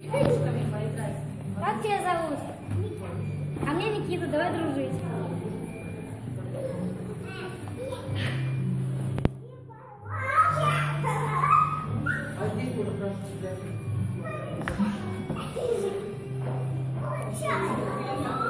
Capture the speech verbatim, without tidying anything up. Как тебя зовут? А меня Никита, давай дружить. А здесь можно прошу тебя.